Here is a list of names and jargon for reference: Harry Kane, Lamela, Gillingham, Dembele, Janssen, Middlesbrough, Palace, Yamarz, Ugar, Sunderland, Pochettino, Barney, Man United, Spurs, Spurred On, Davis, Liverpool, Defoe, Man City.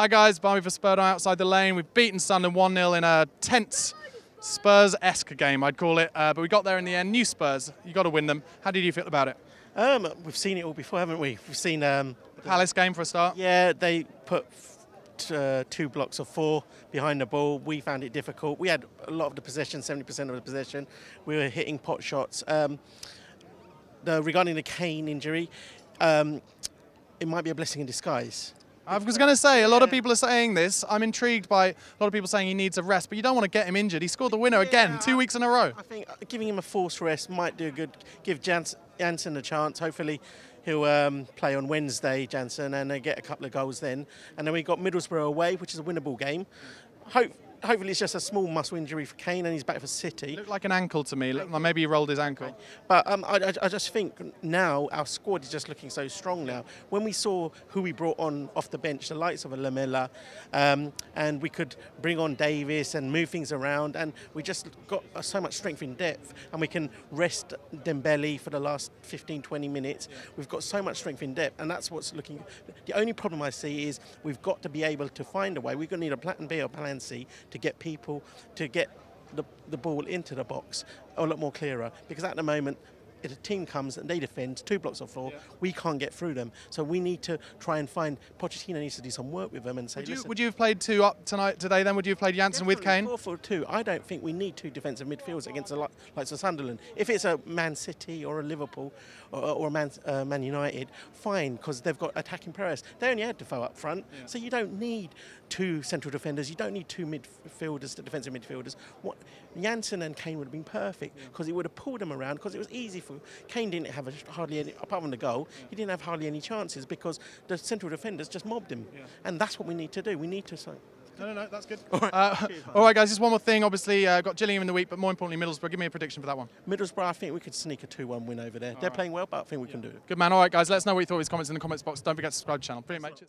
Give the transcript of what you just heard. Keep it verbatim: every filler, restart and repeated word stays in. Hi guys, Barney for Spurred On outside the lane. We've beaten Sunderland one nil in a tense Spurs-esque game, I'd call it. Uh, but we got there in the end. New Spurs, you got to win them. How did you feel about it? Um, we've seen it all before, haven't we? We've seen um, the Palace game for a start. Yeah, they put uh, two blocks of four behind the ball. We found it difficult. We had a lot of the possession, seventy percent of the possession. We were hitting pot shots. Um, the, regarding the Kane injury, um, it might be a blessing in disguise. I was going to say, a lot of people are saying this. I'm intrigued by a lot of people saying he needs a rest, but you don't want to get him injured. He scored the winner yeah, again, two I, weeks in a row. I think giving him a forced rest might do good. Give Janssen a chance. Hopefully he'll um, play on Wednesday, Janssen, and they get a couple of goals then. And then we've got Middlesbrough away, which is a winnable game. Hope, hopefully it's just a small muscle injury for Kane and he's back for City. It looked like an ankle to me. Look, maybe he rolled his ankle. Okay. But um, I, I just think now our squad is just looking so strong now. When we saw who we brought on off the bench, the likes of a Lamela, um, and we could bring on Davis and move things around, and we just got so much strength in depth, and we can rest Dembele for the last fifteen, twenty minutes. Yeah. We've got so much strength in depth, and that's what's looking... The only problem I see is we've got to be able to find a way. We're going to need a plan B or plan C to get people to get the, the ball into the box a lot more clearer, because at the moment if a team comes and they defend two blocks of four, yeah. we can't get through them, so we need to try and find Pochettino needs to do some work with them and say, would you, listen, would you have played two up tonight today then? Would you have played Janssen with Kane? four four two. I don't think we need two defensive midfielders against a lot like Sunderland. If it's a Man City or a Liverpool or, or a Man, uh, Man United, fine, because they've got attacking prowess. They only had Defoe up front, yeah. so you don't need two central defenders, you don't need two midfielders, the defensive midfielders. What Janssen and Kane would have been perfect, because yeah. it would have pulled them around, because it was easy for Kane didn't have a, hardly any, apart from the goal, he didn't have hardly any chances because the central defenders just mobbed him. Yeah. And that's what we need to do. We need to say... No, no, no, that's good. All right, uh, all right guys, just one more thing. Obviously, uh, got Gillingham in the week, but more importantly, Middlesbrough. Give me a prediction for that one. Middlesbrough, I think we could sneak a two one win over there. All They're right. playing well, but I think we yeah. can do it. Good man. All right, guys, let us know what you thought of these comments in the comments box. Don't forget to subscribe to the channel. Brilliant, mate.